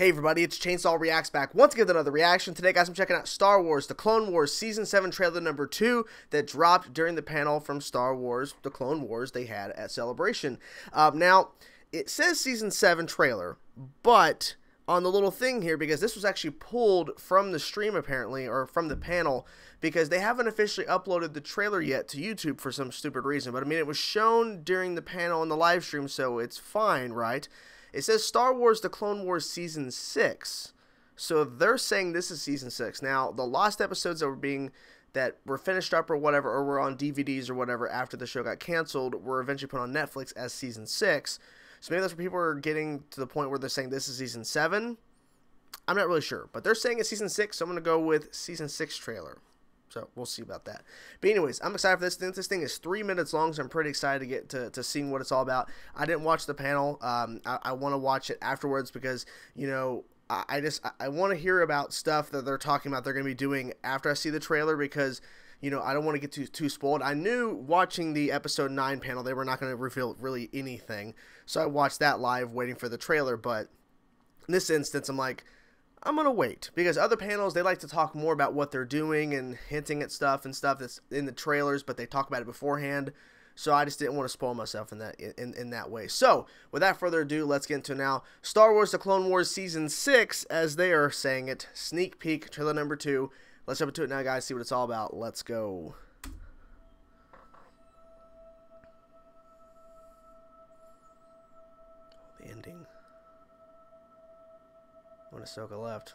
Hey everybody, it's Chainsaw Reacts back once again with another reaction. Today guys, I'm checking out Star Wars: The Clone Wars Season 7 trailer number 2 that dropped during the panel from Star Wars: The Clone Wars they had at Celebration. Now, it says Season 7 trailer, but on the little thing here, because this was actually pulled from the stream apparently, or from the panel, because they haven't officially uploaded the trailer yet to YouTube for some stupid reason. But I mean, it was shown during the panel and the live stream, so it's fine, right? It says Star Wars: The Clone Wars Season 6. So they're saying this is Season 6. Now, the lost episodes that were finished up or whatever, or were on DVDs or whatever after the show got canceled, were eventually put on Netflix as Season 6. So maybe that's where people are getting to the point where they're saying this is Season 7. I'm not really sure. But they're saying it's Season 6, so I'm going to go with Season 6 trailer. So we'll see about that. But anyways, I'm excited for this thing. This thing is 3 minutes long, so I'm pretty excited to get to seeing what it's all about. I didn't watch the panel. I want to watch it afterwards because, you know, I want to hear about stuff that they're talking about they're going to be doing after I see the trailer because, you know, I don't want to get too spoiled. I knew watching the episode 9 panel, they were not going to reveal really anything. So I watched that live waiting for the trailer. But in this instance, I'm going to wait because other panels, they like to talk more about what they're doing and hinting at stuff and stuff that's in the trailers, but they talk about it beforehand. So I just didn't want to spoil myself in that way. So without further ado, let's get into now Star Wars: The Clone Wars Season 6, as they are saying it, sneak peek trailer number 2. Let's jump into it now, guys, see what it's all about. Let's go. The ending. When Ahsoka left,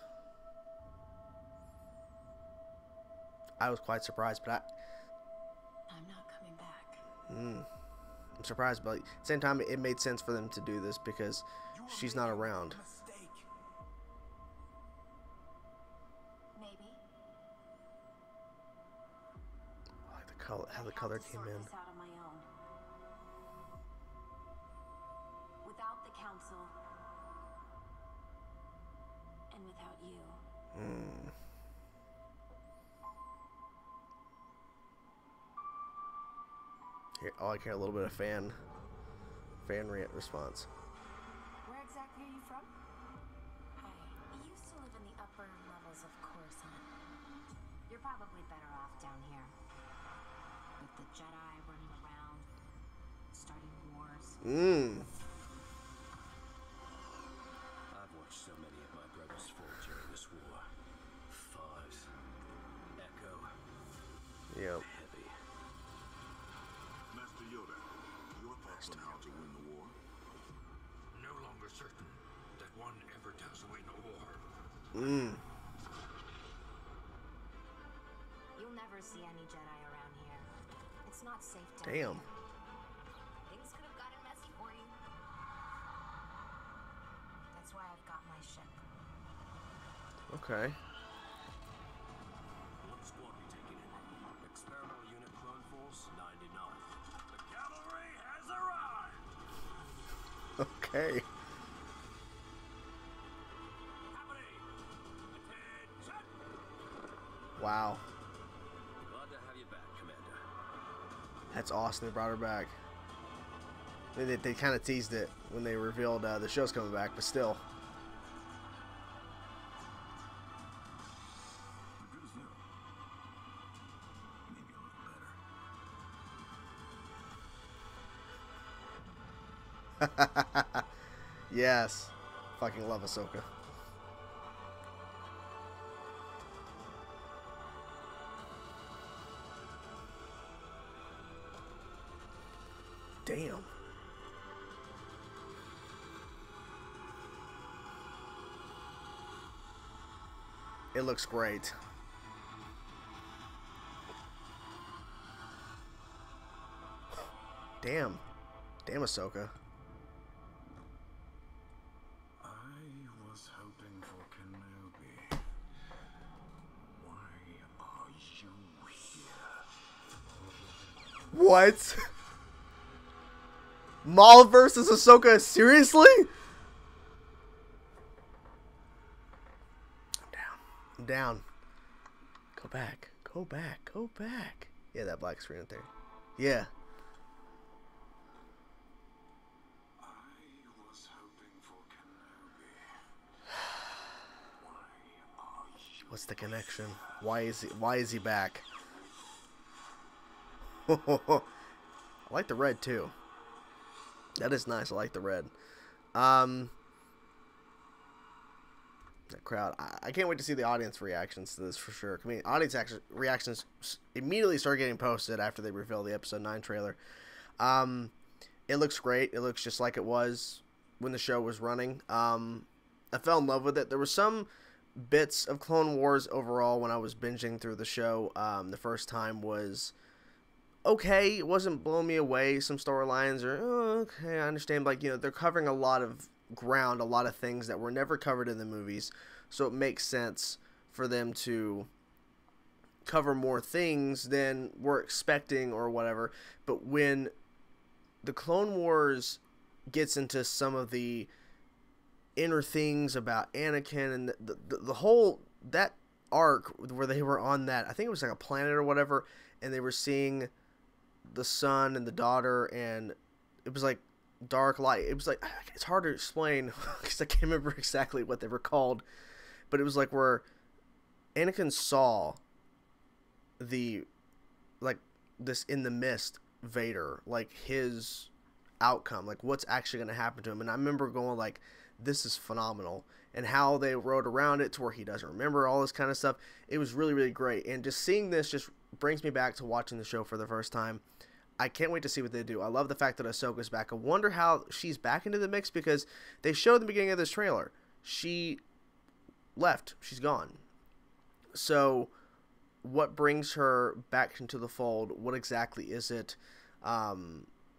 I was quite surprised, but I'm not coming back. I'm surprised, but at the same time, it made sense for them to do this because she's not around. Maybe. I like the color, how the color came in. Without the council. And without you. Here, oh, I care a little bit of fan rant response. Where exactly are you from? I used to live in the upper levels of Coruscant. You're probably better off down here. With the Jedi running around, starting wars. I've watched so many of my brothers fall during this war. Fives, Echo, Heavy. Master Yoda, your thoughts on how to win the war? No longer certain that one ever does win a war. You'll never see any Jedi around here. It's not safe to. Damn. Things could have gotten messy for you. Why I've got my ship. Okay. What squad are you taking in? Experimental unit Clone Force 99. The cavalry has arrived. Okay. Wow. Glad to have you back, Commander. That's awesome. They brought her back. They kind of teased it when they revealed the show's coming back, but still. Yes. Fucking love Ahsoka. Damn. It looks great. Damn. Damn, Ahsoka. I was hoping for Kenobi. Why are you here? What? Maul versus Ahsoka? Seriously? Down. Go back. Go back. Go back. Yeah, that black screen up there. Yeah. I was hoping for Kenobi. What's the connection? Why is he back? I like the red too. That is nice. I like the red. That crowd. I can't wait to see the audience reactions to this for sure. I mean, audience reactions immediately start getting posted after they reveal the episode 9 trailer. It looks great. It looks just like it was when the show was running. I fell in love with it. There were some bits of Clone Wars overall when I was binging through the show. The first time was okay. It wasn't blowing me away. Some storylines are okay. I understand. Like, you know, they're covering a lot of ground, a lot of things that were never covered in the movies, so it makes sense for them to cover more things than we're expecting or whatever. But when the Clone Wars gets into some of the inner things about Anakin and the whole that arc where they were on that, I think it was like a planet or whatever, and they were seeing the son and the daughter, and it was like dark light. It was like, it's hard to explain because I can't remember exactly what they were called, but it was like where Anakin saw the, like, this in the mist Vader, like his outcome, like what's actually going to happen to him. And I remember going like, this is phenomenal, and how they rode around it to where he doesn't remember all this kind of stuff. It was really, really great. And just seeing this just brings me back to watching the show for the first time. I can't wait to see what they do. I love the fact that Ahsoka's back. I wonder how she's back into the mix, because they showed in the beginning of this trailer, she left. She's gone. So what brings her back into the fold? What exactly is it?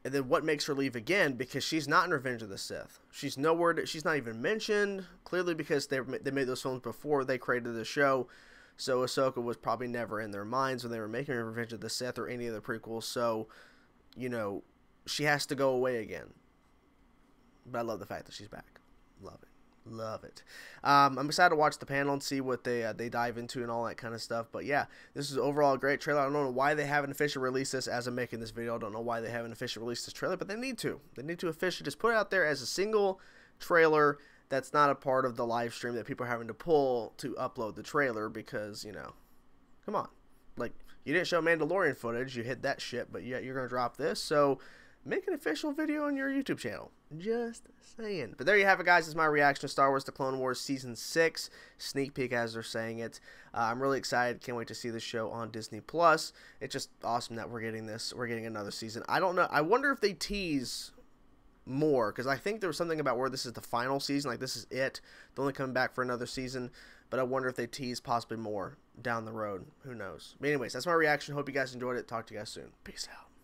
And then what makes her leave again? Because she's not in Revenge of the Sith. She's nowhere. She's not even mentioned, clearly, because they made those films before they created the show. So Ahsoka was probably never in their minds when they were making Revenge of the Sith or any of the prequels. So, you know, she has to go away again. But I love the fact that she's back. Love it. Love it. I'm excited to watch the panel and see what they dive into and all that kind of stuff. But yeah, this is overall a great trailer. I don't know why they haven't officially released this as I'm making this video. I don't know why they haven't officially released this trailer, but they need to. They need to officially just put it out there as a single trailer. That's not a part of the live stream that people are having to pull to upload the trailer, because, you know, come on. Like, you didn't show Mandalorian footage, you hid that shit, but yet you're going to drop this. So make an official video on your YouTube channel. Just saying. But there you have it, guys. This is my reaction to Star Wars The Clone Wars Season 6. Sneak peek as they're saying it. I'm really excited. Can't wait to see this show on Disney+. It's just awesome that we're getting this. We're getting another season. I don't know. I wonder if they tease more, because I think there was something about where this is the final season, like this is it, they're only coming back for another season, but I wonder if they tease possibly more down the road. Who knows? But anyways, that's my reaction. Hope you guys enjoyed it. Talk to you guys soon. Peace out.